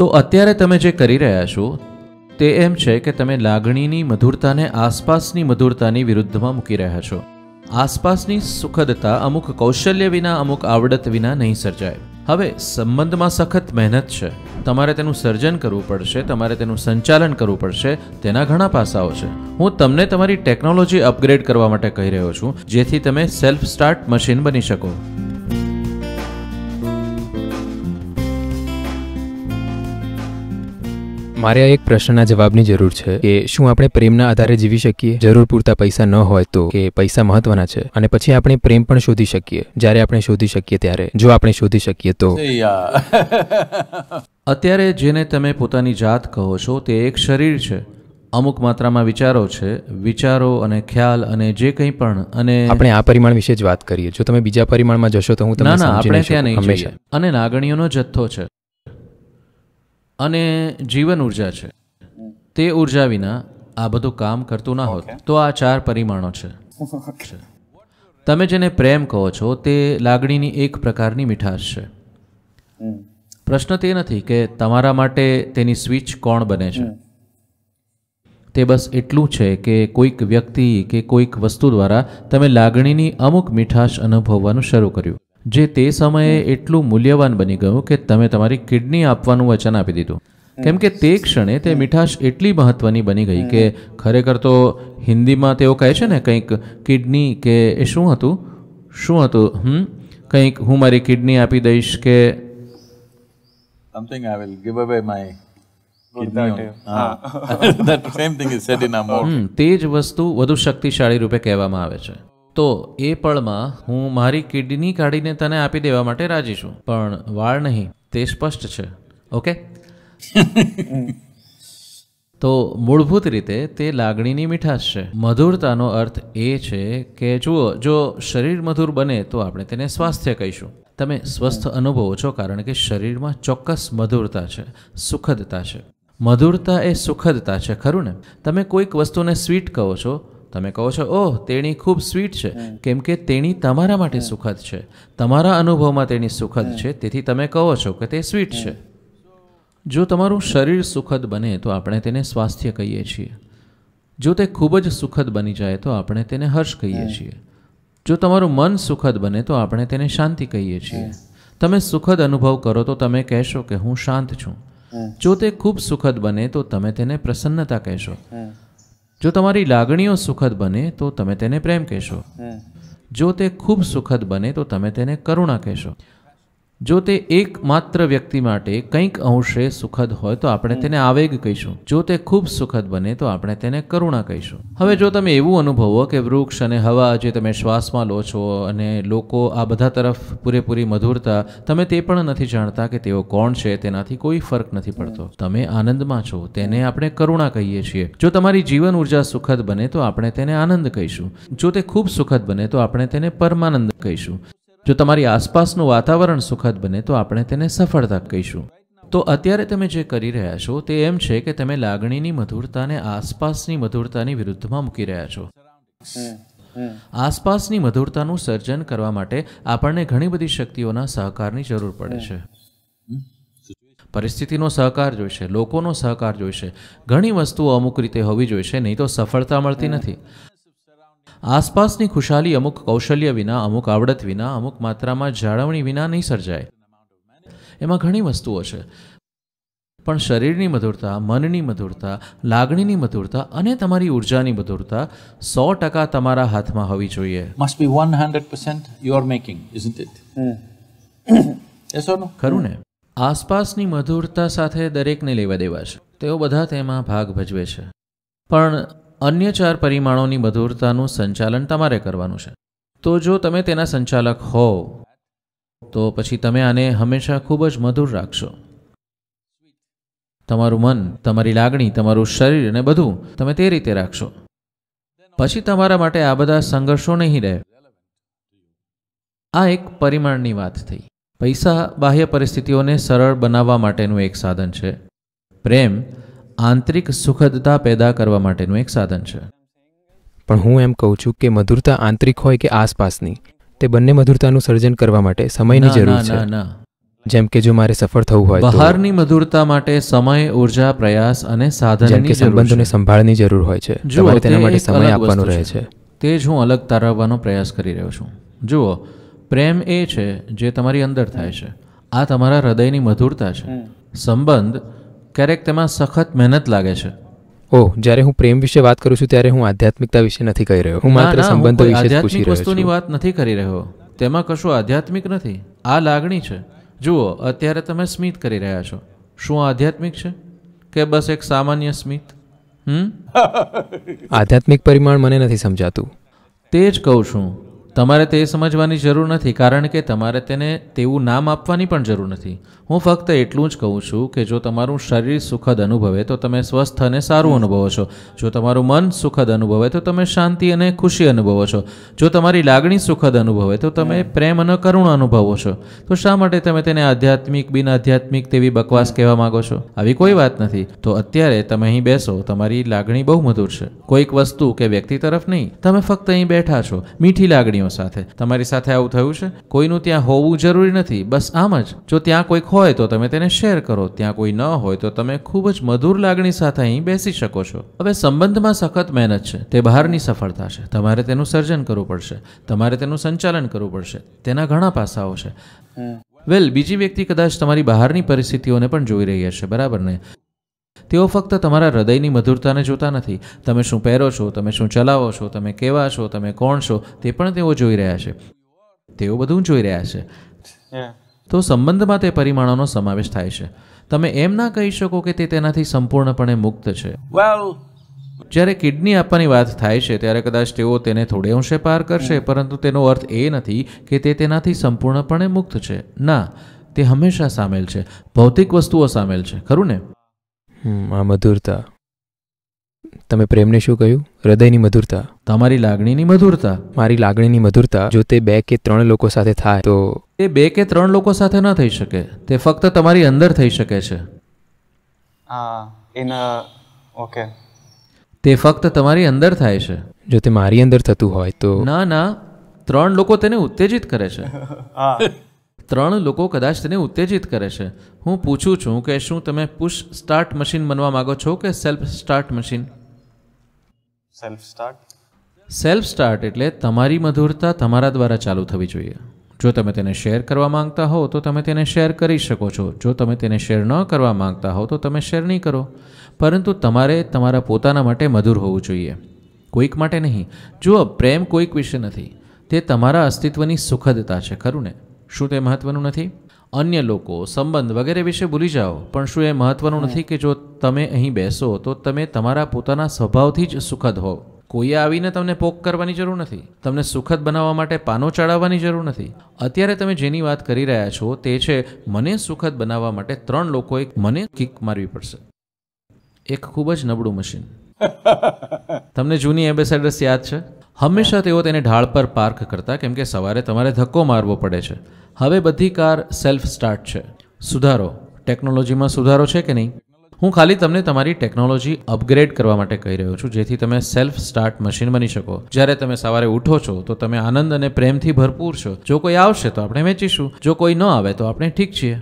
તો અત્યારે તમે જે કરી રહ્યા છો તે એમ છે કે તમે લાગણીની મધુરતાને આસપાસની મધુરતાની વિરુદ્ધમાં મૂકી રહ્યા છો. આસપાસની સુખદતા અમુક કૌશલ્ય વિના, અમુક આવડત વિના નહીં સર્જાય. હવે સંબંધમાં સખત મહેનત છે, તમારે તેનું સર્જન કરવું પડશે, તમારે તેનું સંચાલન કરવું પડશે. તેના ઘણા પાસાઓ છે. હું તમને તમારી ટેકનોલોજી અપગ્રેડ કરવા માટે કહી રહ્યો છું, જેથી તમે સેલ્ફ સ્ટાર્ટ મશીન બની શકો. મારે એક પ્રશ્નના જવાબની જરૂર છે કે શું આપણે પ્રેમના આધારે જીવી શકીએ? જરૂર પૂરતા પૈસા ન હોય તો કે પૈસા મહત્વના છે, અને પછી આપણે પ્રેમ પણ શોધી શકીએ જ્યારે આપણે શોધી શકીએ ત્યારે, જો આપણે શોધી શકીએ તો. અત્યારે જેને તમે પોતાની જાત કહો છો તે એક શરીર છે, અમુક માત્રામાં વિચારો છે, વિચારો અને ખ્યાલ અને જે કંઈ પણ. અને આપણે આ પરિમાણ વિશે જ વાત કરીએ. જો તમે બીજા પરિમાણમાં જશો તો હું તમને આપણે ત્યાં નહીં જઈએ. અને લાગણીઓનો જથ્થો છે અને જીવન ઉર્જા છે. તે ઉર્જા વિના આ બધું કામ કરતું ના હોત. તો આ ચાર પરિમાણો છે. તમે જેને પ્રેમ કહો છો તે લાગણીની એક પ્રકારની મીઠાશ છે. પ્રશ્ન તે નથી કે તમારા માટે તેની સ્વિચ કોણ બને છે. તે બસ એટલું છે કે કોઈક વ્યક્તિ કે કોઈક વસ્તુ દ્વારા તમે લાગણીની અમુક મીઠાશ અનુભવવાનું શરૂ કર્યું, જે તે સમયે એટલું મૂલ્યવાન બની ગયું કે તમે તમારી કિડની આપવાનું વચન આપી દીધું. કેમ કે તે ક્ષણે તે મીઠાશ એટલી મહત્વની બની ગઈ કે ખરેખર તો હિન્દીમાં તેઓ કહે છે ને કંઈક કિડની કે એ શું હતું કંઈક હું મારી કિડની આપી દઈશ કે something, I will give away my kidney. That same thing is said in a mode. તે જ વસ્તુ વધુ શક્તિશાળી રૂપે કહેવામાં આવે છે. તો એ પળમાં હું મારી કિડની કાઢીને તને આપી દેવા માટે રાજી છું, પણ વાળ નહીં. તે સ્પષ્ટ છે. ઓકે. તો મૂળભૂત રીતે તે લાગણીની મીઠાશ છે. મધુરતાનો અર્થ એ છે કે જુઓ, જો શરીર મધુર બને તો આપણે તેને સ્વાસ્થ્ય કહીશું. તમે સ્વસ્થ અનુભવો છો કારણ કે શરીરમાં ચોક્કસ મધુરતા છે, સુખદતા છે. મધુરતા એ સુખદતા છે, ખરું ને? તમે કોઈક વસ્તુને સ્વીટ કહો છો, તમે કહો છો ઓહ તેણી ખૂબ સ્વીટ છે, કેમ કે તેણી તમારા માટે સુખદ છે, તમારા અનુભવમાં તેણી સુખદ છે, તેથી તમે કહો છો કે તે સ્વીટ છે. જો તમારું શરીર સુખદ બને તો આપણે તેને સ્વાસ્થ્ય કહીએ છીએ. જો તે ખૂબ જ સુખદ બની જાય તો આપણે તેને હર્ષ કહીએ છીએ. જો તમારું મન સુખદ બને તો આપણે તેને શાંતિ કહીએ છીએ. તમે સુખદ અનુભવ કરો તો તમે કહેશો કે હું શાંત છું. જો તે ખૂબ સુખદ બને તો તમે તેને પ્રસન્નતા કહેશો. જો તમારી લાગણીઓ સુખદ બને તો તમે તેને પ્રેમ કહેશો. જો તે ખૂબ સુખદ બને તો તમે તેને કરુણા કહેશો. જો તે એકમાત્ર વ્યક્તિ માટે કંઈક અંશે સુખદ હોય તો આપણે તેને આવેગ કહીશું. જો તે ખૂબ સુખદ બને તો આપણે તેને કરુણા કહીશું. હવે જો તમે એવું અનુભવો કે વૃક્ષ અને હવા જે તમે શ્વાસમાં લો છો અને લોકો, આ બધા તરફ પૂરેપૂરી મધુરતા, તમે તે પણ નથી જાણતા કે તેઓ કોણ છે, તેનાથી કોઈ ફરક નથી પડતો. તમે આનંદમાં છો, તેને આપણે કરુણા કહીએ છીએ. જો તમારી જીવન ઉર્જા સુખદ બને તો આપણે તેને આનંદ કહીશું. જો તે ખૂબ સુખદ બને તો આપણે તેને પરમાનંદ કહીશું. જો તમારી આસપાસનું વાતાવરણ સુખદ બને તો આપણે તેને સફળતા કહીશું. તો અત્યારે તમે જે કરી રહ્યા છો તે એમ છે કે તમે લાગણીની મધુરતાને આસપાસની મધુરતાની વિરુદ્ધમાં મૂકી રહ્યા છો. આસપાસની મધુરતાનું સર્જન કરવા માટે આપણને ઘણી બધી શક્તિઓના સહકારની જરૂર પડે છે. પરિસ્થિતિનો સહકાર જોઈશે, લોકોનો સહકાર જોઈશે, ઘણી વસ્તુઓ અમુક રીતે હોવી જોઈશે, નહીં તો સફળતા મળતી નથી. આસપાસની ખુશાલી અમુક કૌશલ્ય વિના, અમુક આવડત વિના, અમુક માત્રામાં જાળવણી વિના નહીં સર્જાય. એમાં ઘણી વસ્તુઓ છે. પણ શરીરની મધુરતા, મનની મધુરતા, લાગણીની મધુરતા અને તમારી ઉર્જાની મધુરતા 100% તમારા હાથમાં હોવી જોઈએ. Must be 100% you are making, isn't it? Yes or no? ખરું ને? આસપાસની મધુરતા સાથે દરેકને લેવા દેવા છે. તેઓ બધા તેમાં ભાગ ભજવે છે. પણ અન્ય ચાર પરિમાણોની મધુરતાનું સંચાલન તમારે કરવાનું છે. તો જો તમે તેના સંચાલક હોવ તો પછી તમે આને હંમેશા ખૂબ જ મધુર રાખશો. તમારું મન, તમારી લાગણી, તમારું શરીર અને બધું તમે તે રીતે રાખશો. પછી તમારા માટે આ બધા સંઘર્ષો નહીં રહે. આ એક પરિમાણની વાત થઈ. પૈસા બાહ્ય પરિસ્થિતિઓને સરળ બનાવવા માટેનું એક સાધન છે. પ્રેમ આંતરિક સુખદતા પેદા કરવા માટેનું એક સાધન છે. પણ હું એમ કહું છું કે મધુરતા આંતરિક હોય કે આસપાસની, તે બંને મધુરતાનું સર્જન કરવા માટે સમયની જરૂર છે. ના, જેમ કે જો મારે સફળ થવું હોય બહારની મધુરતા માટે સમય, ઊર્જા, પ્રયાસ અને સાધનની સંબંધોને સંભાળની જરૂર હોય છે. તમારે તેના માટે સમય આપવાનો રહે છે. તે જ હું અલગ તારવવાનો પ્રયાસ કરી રહ્યો છું. જુઓ, પ્રેમ એ છે જે તમારી અંદર થાય છે. આ તમારા હૃદયની મધુરતા છે. સંબંધ ક્યારેક તેમાં સખત મહેનત લાગે છે. ઓહ, જ્યારે હું પ્રેમ વિશે વાત કરું છું ત્યારે હું આધ્યાત્મિકતા વિશે નથી કહી રહ્યો. હું માત્ર સંબંધો વિશે આધ્યાત્મિક વસ્તુની વાત નથી કરી રહ્યો. તેમાં કશું આધ્યાત્મિક નથી. આ લાગણી છે. જુઓ, અત્યારે તમે સ્મિત કરી રહ્યા છો. શું આધ્યાત્મિક છે કે બસ એક સામાન્ય સ્મિત? આધ્યાત્મિક પરિમાણ મને નથી સમજાતું. તે જ કહું છું, તમારે તે સમજવાની જરૂર નથી, કારણ કે તમારે તેને તેવું નામ આપવાની પણ જરૂર નથી. હું ફક્ત એટલું જ કહું છું કે જો તમારું શરીર સુખદ અનુભવે તો તમે સ્વસ્થ અને સારું અનુભવો છો. જો તમારું મન સુખદ અનુભવે તો તમે શાંતિ અને ખુશી અનુભવો છો. જો તમારી લાગણી સુખદ અનુભવે તો તમે પ્રેમ અને કરુણા અનુભવો છો. તો શા માટે તમે તેને આધ્યાત્મિક, બિન આધ્યાત્મિક તેવી બકવાસ કહેવા માગો છો? આવી કોઈ વાત નથી. તો અત્યારે તમે અહીં બેસો. તમારી લાગણી બહુ મધુર છે, કોઈક વસ્તુ કે વ્યક્તિ તરફ નહીં. તમે ફક્ત અહીં બેઠા છો મીઠી લાગણીઓ સાથે. તમારી સાથે આવું થયું છે? કોઈનું ત્યાં હોવું જરૂરી નથી, બસ આમ જ. જો ત્યાં કોઈક હોય તો તમે તેને શેર કરો. ત્યાં કોઈ ન હોય તો તમે ખૂબ જ મધુર લાગણી સાથે અહીં બેસી શકો છો. હવે સંબંધમાં સખત મહેનત છે. તે બહારની સફળતા છે. તમારે તેનું સર્જન કરવું પડશે. તમારે તેનું સંચાલન કરવું પડશે. તેના ઘણા પાસાઓ છે. વેલ, બીજી વ્યક્તિ કદાચ તમારી બહારની પરિસ્થિતિઓને પણ જોઈ રહી હશે, બરાબર ને? તેઓ ફક્ત તમારા હૃદયની મધુરતાને જોતા નથી. તમે શું પહેરો છો, તમે શું ચલાવો છો, તમે કેવા છો, તમે કોણ છો, તે પણ તેઓ જોઈ રહ્યા છે. તેઓ બધું જોઈ રહ્યા છે. તો સંબંધમાં તે પરિમાણોનો સમાવેશ થાય છે. તમે એમ ના કહી શકો કે તે તેનાથી સંપૂર્ણપણે મુક્ત છે. જ્યારે કિડની આપવાની વાત થાય છે ત્યારે કદાચ તેઓ તેને થોડે અંશે પાર કરશે, પરંતુ તેનો અર્થ એ નથી કે તે તેનાથી સંપૂર્ણપણે મુક્ત છે. ના, તે હંમેશા સામેલ છે. ભૌતિક વસ્તુઓ સામેલ છે, ખરું ને? આ મધુરતા. તમે પ્રેમને શું કહ્યું? હૃદયની મધુરતા, તમારી લાગણીની મધુરતા. મારી લાગણીની મધુરતા જો તે બે કે ત્રણ લોકો સાથે થાય તો? તે બે કે ત્રણ લોકો સાથે ન થઈ શકે. તે ફક્ત તમારી અંદર થઈ શકે છે. ઓકે, તે ફક્ત તમારી અંદર થાય છે. જો તે મારી અંદર થતું હોય તો? ના, ના, ત્રણ લોકો તેને ઉત્તેજિત કરે છે. ત્રણ લોકો કદાચ તેને ઉત્તેજિત કરે છે. હું પૂછું છું કે શું તમે પુશ સ્ટાર્ટ મશીન બનવા માંગો છો કે self start machine? Self start. Self start એટલે તમારી મધુરતા તમારા દ્વારા ચાલુ થવી જોઈએ. જો તમે તેને શેર કરવા માંગતા હો તો તમે તેને શેર કરી શકો છો. જો તમે તેને શેર ન કરવા માંગતા હો તો તમે શેર નહીં કરો. પરંતુ તમારે તમારા પોતાના માટે મધુર હોવું જોઈએ, કોઈક માટે નહીં. જુઓ, પ્રેમ કોઈક વિશે નથી. તે તમારા અસ્તિત્વની સુખદતા છે, ખરું ને? શું તે મહત્વનું નથી? અન્ય લોકો, સંબંધ વગેરે વિશે ભૂલી જાઓ. પણ શું એ મહત્વનું નથી કે જો તમે અહીં બેસો તો તમે તમારા પોતાના સ્વભાવથી જ સુખદ હો? કોઈએ આવીને તમને પોક કરવાની જરૂર નથી. તમને સુખદ બનાવવા માટે પાનો ચડાવવાની જરૂર નથી. અત્યારે તમે જેની વાત કરી રહ્યા છો તે છે, મને સુખદ બનાવવા માટે ત્રણ લોકોએ મને કિક મારવી પડશે. એક ખૂબ જ નબળું મશીન. તમને જૂની એમ્બેસેડર્સ યાદ છે? હંમેશા તેઓ તેને ઢાળ પર પાર્ક કરતા, કેમ કે સવારે તમારે ધક્કો મારવો પડે છે. હવે બધી કાર સેલ્ફ સ્ટાર્ટ છે. સુધારો, ટેકનોલોજીમાં સુધારો છે કે નહીં? હું ખાલી તમને તમારી ટેકનોલોજી અપગ્રેડ કરવા માટે કહી રહ્યો છું, જેથી તમે સેલ્ફ સ્ટાર્ટ મશીન બની શકો. જ્યારે તમે સવારે ઉઠો છો તો તમે આનંદ અને પ્રેમથી ભરપૂર છો. જો કોઈ આવશે તો આપણે વેચીશું. જો કોઈ ન આવે તો આપણે ઠીક છીએ.